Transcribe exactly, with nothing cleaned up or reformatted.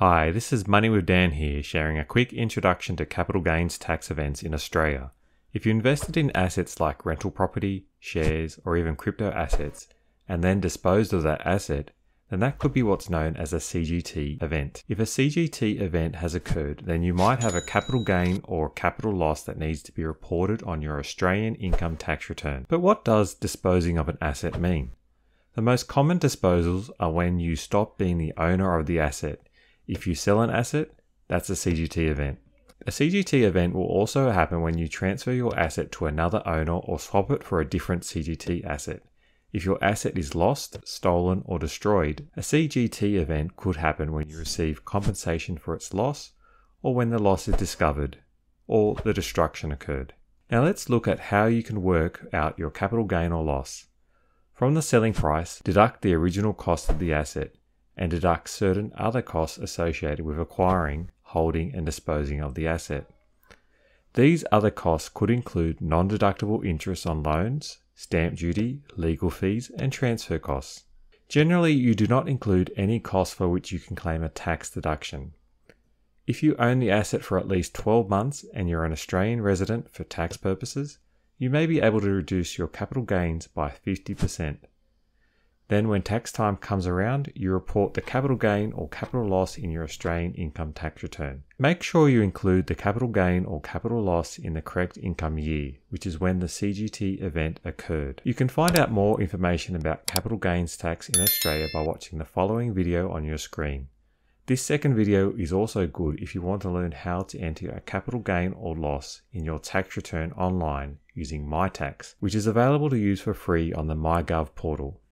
Hi, this is Money with Dan here, sharing a quick introduction to capital gains tax events in Australia. If you invested in assets like rental property, shares, or even crypto assets, and then disposed of that asset, then that could be what's known as a C G T event. If a C G T event has occurred, then you might have a capital gain or capital loss that needs to be reported on your Australian income tax return. But what does disposing of an asset mean? The most common disposals are when you stop being the owner of the asset. If you sell an asset, that's a C G T event. A C G T event will also happen when you transfer your asset to another owner or swap it for a different C G T asset. If your asset is lost, stolen, or destroyed, a C G T event could happen when you receive compensation for its loss, or when the loss is discovered, or the destruction occurred. Now let's look at how you can work out your capital gain or loss. From the selling price, deduct the original cost of the asset, and deduct certain other costs associated with acquiring, holding, and disposing of the asset. These other costs could include non-deductible interest on loans, stamp duty, legal fees, and transfer costs. Generally, you do not include any costs for which you can claim a tax deduction. If you own the asset for at least twelve months and you're an Australian resident for tax purposes, you may be able to reduce your capital gains by fifty percent. Then when tax time comes around, you report the capital gain or capital loss in your Australian income tax return. Make sure you include the capital gain or capital loss in the correct income year, which is when the C G T event occurred. You can find out more information about capital gains tax in Australia by watching the following video on your screen. This second video is also good if you want to learn how to enter a capital gain or loss in your tax return online using MyTax, which is available to use for free on the MyGov portal.